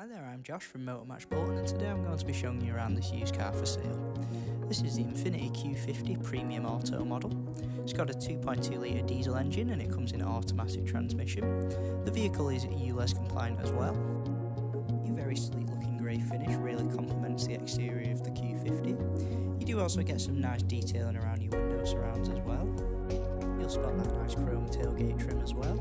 Hi there, I'm Josh from Motormatch Bolton, and today I'm going to be showing you around this used car for sale. This is the Infiniti Q50 Premium Auto model. It's got a 2.2 litre diesel engine and it comes in automatic transmission. The vehicle is ULEZ compliant as well. Your very sleek looking grey finish really complements the exterior of the Q50. You do also get some nice detailing around your window surrounds as well. You'll spot that nice chrome tailgate trim as well.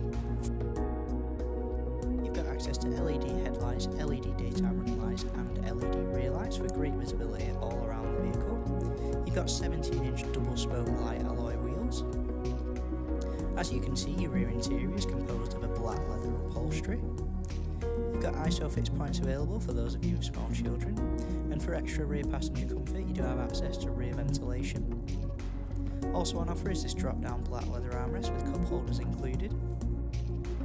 Access to LED headlights, LED daytime running lights and LED rear lights for great visibility all around the vehicle. You've got 17-inch double spoke light alloy wheels. As you can see, your rear interior is composed of a black leather upholstery. You've got ISOFIX points available for those of you with small children, and for extra rear passenger comfort you do have access to rear ventilation. Also on offer is this drop-down black leather armrest with cup holders included.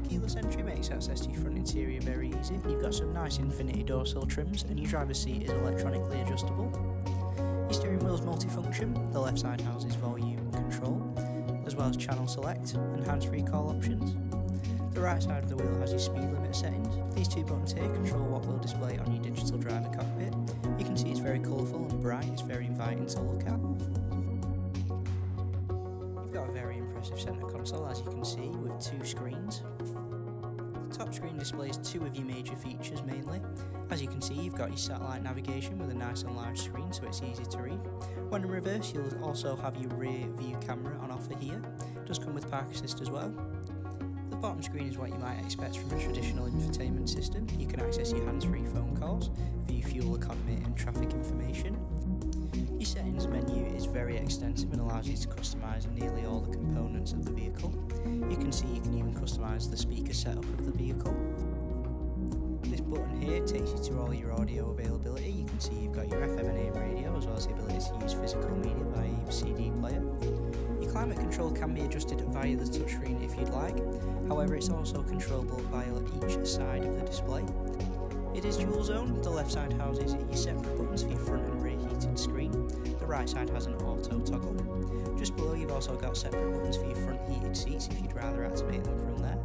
Keyless entry makes access to your front interior very easy. You've got some nice Infiniti door sill trims and your driver's seat is electronically adjustable. Your steering wheel is multifunction, the left side houses volume control, as well as channel select and hands-free call options. The right side of the wheel has your speed limit settings. These two buttons here control what will display on your digital driver cockpit. You can see it's very colourful and bright, it's very inviting to look at. Got a very impressive centre console as you can see with two screens. The top screen displays two of your major features mainly. As you can see, you've got your satellite navigation with a nice and large screen so it's easy to read. When in reverse you'll also have your rear view camera on offer here. It does come with park assist as well. The bottom screen is what you might expect from a traditional infotainment system. You can access your hands-free phone calls, view fuel economy and traffic information. Your settings menu is very extensive and allows you to customise nearly all the components of the vehicle. You can see you can even customise the speaker setup of the vehicle. This button here takes you to all your audio availability. You can see you've got your FM and AM radio as well as the ability to use physical media via your CD player. Your climate control can be adjusted via the touchscreen if you'd like, however it's also controllable via each side of the display. It is dual zone. The left side houses your separate buttons for your front and rear heated screen. The right side has an auto toggle. Just below you've also got separate buttons for your front heated seats if you'd rather activate them from there.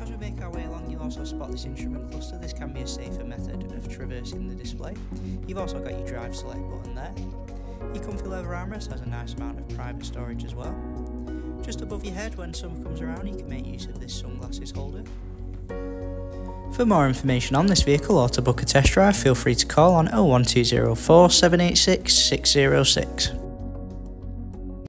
As we make our way along you'll also spot this instrument cluster. This can be a safer method of traversing the display. You've also got your drive select button there. Your comfy leather armrest has a nice amount of private storage as well. Just above your head when sun comes around you can make use of this sunglasses holder. For more information on this vehicle or to book a test drive, feel free to call on 01204 786 606.